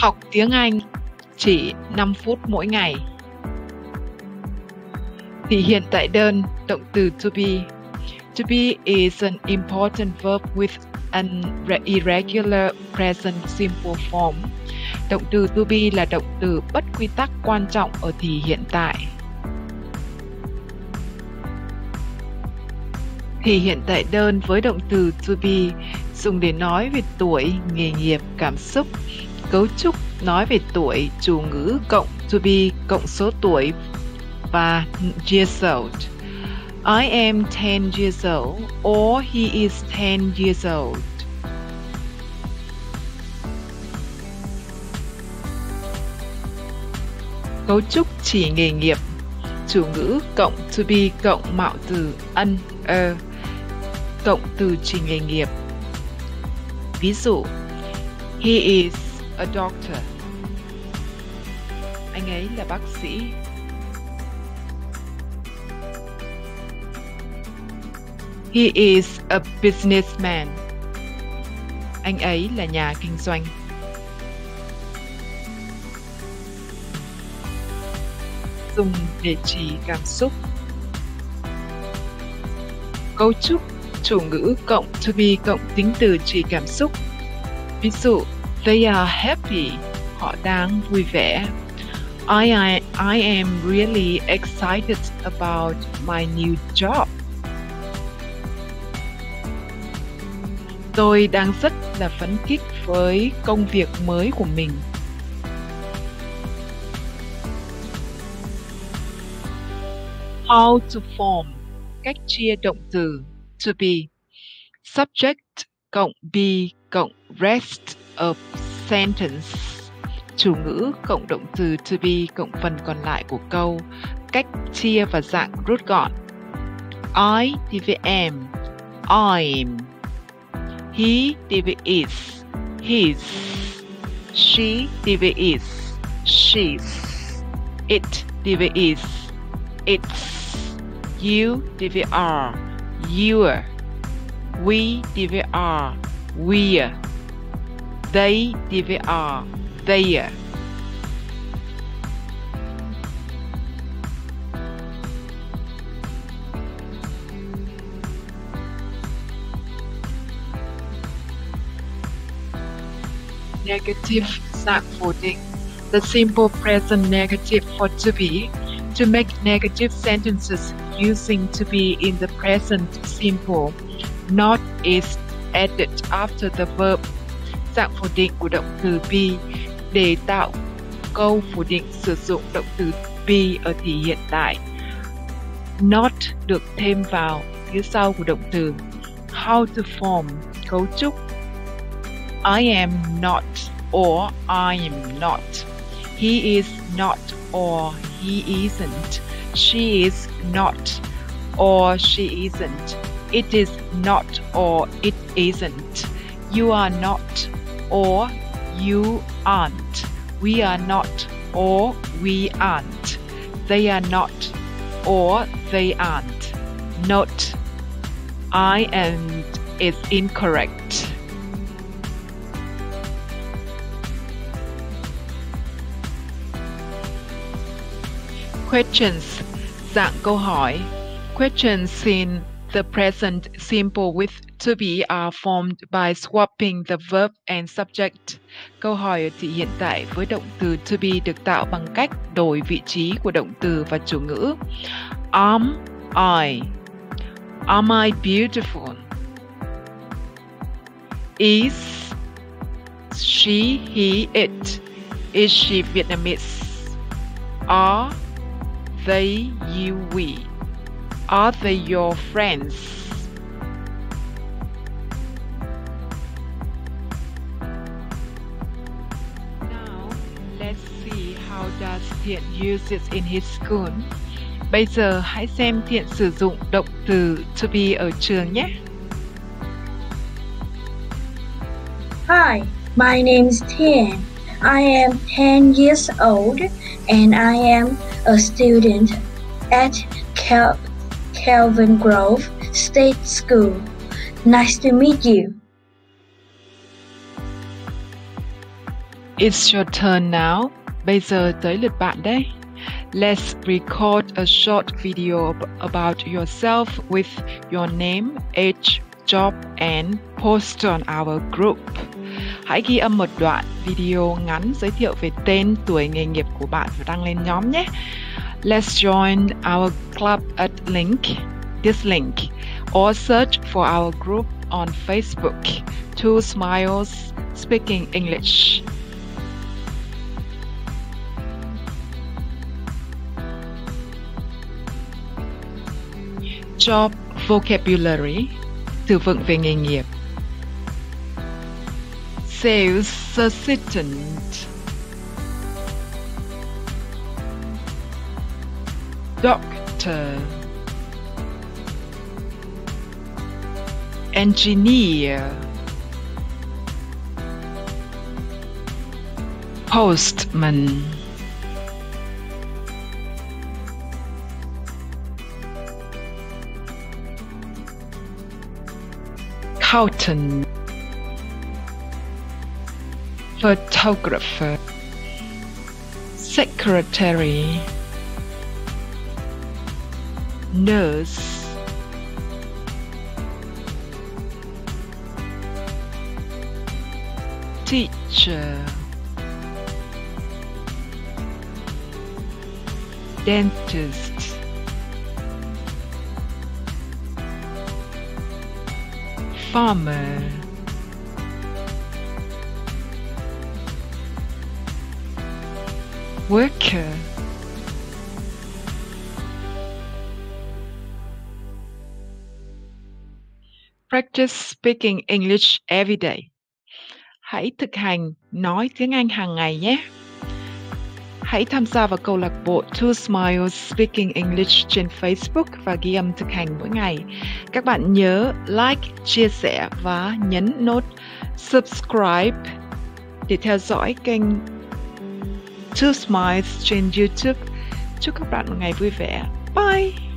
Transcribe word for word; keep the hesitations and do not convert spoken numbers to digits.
Học tiếng Anh chỉ năm phút mỗi ngày. Thì hiện tại đơn, động từ to be. To be is an important verb with an irregular present simple form. Động từ to be là động từ bất quy tắc quan trọng ở thì hiện tại. Thì hiện tại đơn với động từ to be dùng để nói về tuổi, nghề nghiệp, cảm xúc. Cấu trúc nói về tuổi, chủ ngữ cộng to be cộng số tuổi và years old. I am ten years old or he is ten years old. Cấu trúc chỉ nghề nghiệp, chủ ngữ cộng to be cộng mạo từ an, a cộng từ chỉ nghề nghiệp. Ví dụ, he is a doctor. Anh ấy là bác sĩ. He is a businessman. Anh ấy là nhà kinh doanh. Dùng để chỉ cảm xúc. Cấu trúc chủ ngữ cộng to be cộng tính từ chỉ cảm xúc. Ví dụ, they are happy. Họ đang vui vẻ. I, I, I am really excited about my new job. Tôi đang rất là phấn khích với công việc mới của mình. How to form. Cách chia động từ to be. Subject cộng be cộng rest of sentence. Chủ ngữ cộng động từ to be cộng phần còn lại của câu. Cách chia và dạng rút gọn. I am. I'm. He is. His. She is. She's. It is. It's. You are. You're. We are. We're. They are. They're. Negative dạng phủ định. The simple present negative for to be. To make negative sentences using to be in the present simple, not is added after the verb. Dạng phủ định của động từ be để tạo câu phủ định sử dụng động từ be ở thì hiện tại. Not được thêm vào phía sau của động từ. How to form. Cấu trúc. I am not or I am not. He is not or he isn't. She is not or she isn't. It is not or it isn't. You are not or you aren't. We are not or we aren't. They are not or they aren't. Not I am is incorrect. Questions. Dạng câu hỏi. Questions in the present simple with to be are formed by swapping the verb and subject. Câu hỏi ở thì hiện tại với động từ to be được tạo bằng cách đổi vị trí của động từ và chủ ngữ. Am I? Am I beautiful? Is she, he, it? Is she Vietnamese? Are they, you, we? Are they your friends? Now, let's see how does Thiện use it in his school. Bây giờ hãy xem Thiện sử dụng động từ to be ở trường nhé. Hi, my name is Thiện. I am ten years old and I am a student at Kel Kelvin Grove State School. Nice to meet you. It's your turn now. Bây giờ tới lượt bạn đấy. Let's record a short video about yourself with your name, age, job and post on our group. Hãy ghi âm một đoạn video ngắn giới thiệu về tên, tuổi, nghề nghiệp của bạn và đăng lên nhóm nhé. Let's join our club at link, this link, or search for our group on Facebook, Thusmiles Speaking English. Job vocabulary, từ vựng về nghề nghiệp. Sales assistant, doctor, engineer, postman, accountant, photographer, secretary, nurse, teacher, dentist, farmer, worker. Practice speaking English every day. Hãy thực hành nói tiếng Anh hàng ngày nhé. Hãy tham gia vào câu lạc bộ Thusmiles Speaking English trên Facebook và ghi âm thực hành mỗi ngày. Các bạn nhớ like, chia sẻ và nhấn nút subscribe để theo dõi kênh Thusmiles trên YouTube. Chúc các bạn một ngày vui vẻ. Bye!